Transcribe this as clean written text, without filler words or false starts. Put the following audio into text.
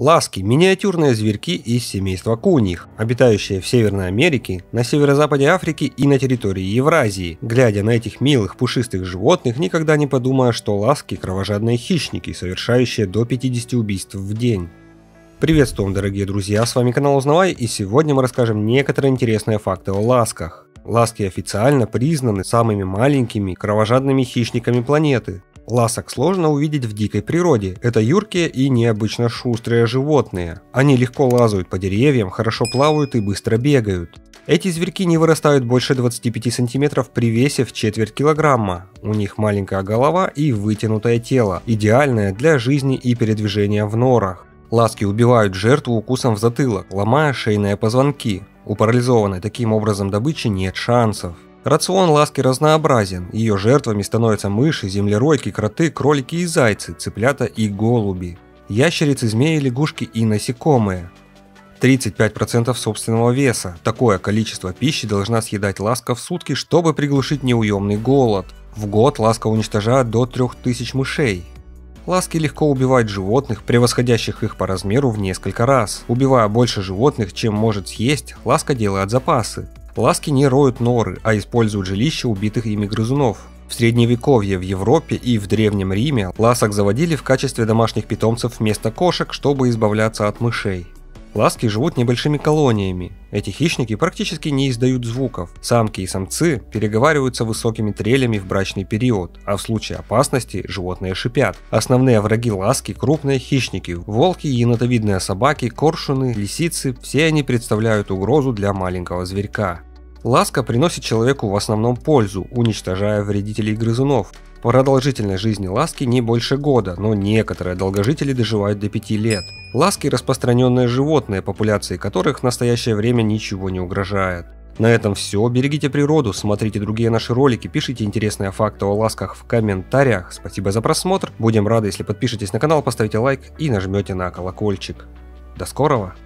Ласки – миниатюрные зверьки из семейства куних, обитающие в Северной Америке, на северо-западе Африки и на территории Евразии. Глядя на этих милых пушистых животных, никогда не подумая, что ласки – кровожадные хищники, совершающие до 50 убийств в день. Приветствуем, дорогие друзья, с вами канал Узнавай, и сегодня мы расскажем некоторые интересные факты о ласках. Ласки официально признаны самыми маленькими кровожадными хищниками планеты. Ласок сложно увидеть в дикой природе, это юркие и необычно шустрые животные. Они легко лазают по деревьям, хорошо плавают и быстро бегают. Эти зверьки не вырастают больше 25 сантиметров при весе в четверть килограмма. У них маленькая голова и вытянутое тело, идеальное для жизни и передвижения в норах. Ласки убивают жертву укусом в затылок, ломая шейные позвонки. У парализованной таким образом добычи нет шансов. Рацион ласки разнообразен, ее жертвами становятся мыши, землеройки, кроты, кролики и зайцы, цыплята и голуби, ящерицы, змеи, лягушки и насекомые. 35% собственного веса. Такое количество пищи должна съедать ласка в сутки, чтобы приглушить неуемный голод. В год ласка уничтожает до 3000 мышей. Ласки легко убивают животных, превосходящих их по размеру в несколько раз. Убивая больше животных, чем может съесть, ласка делает запасы. Ласки не роют норы, а используют жилища убитых ими грызунов. В средневековье в Европе и в Древнем Риме ласок заводили в качестве домашних питомцев вместо кошек, чтобы избавляться от мышей. Ласки живут небольшими колониями. Эти хищники практически не издают звуков. Самки и самцы переговариваются высокими трелями в брачный период, а в случае опасности животные шипят. Основные враги ласки – крупные хищники, волки, енотовидные собаки, коршуны, лисицы – все они представляют угрозу для маленького зверька. Ласка приносит человеку в основном пользу, уничтожая вредителей грызунов. По продолжительной жизни ласки не больше года, но некоторые долгожители доживают до 5 лет. Ласки – распространенные животные, популяции которых в настоящее время ничего не угрожает. На этом все. Берегите природу, смотрите другие наши ролики, пишите интересные факты о ласках в комментариях. Спасибо за просмотр. Будем рады, если подпишитесь на канал, поставите лайк и нажмете на колокольчик. До скорого!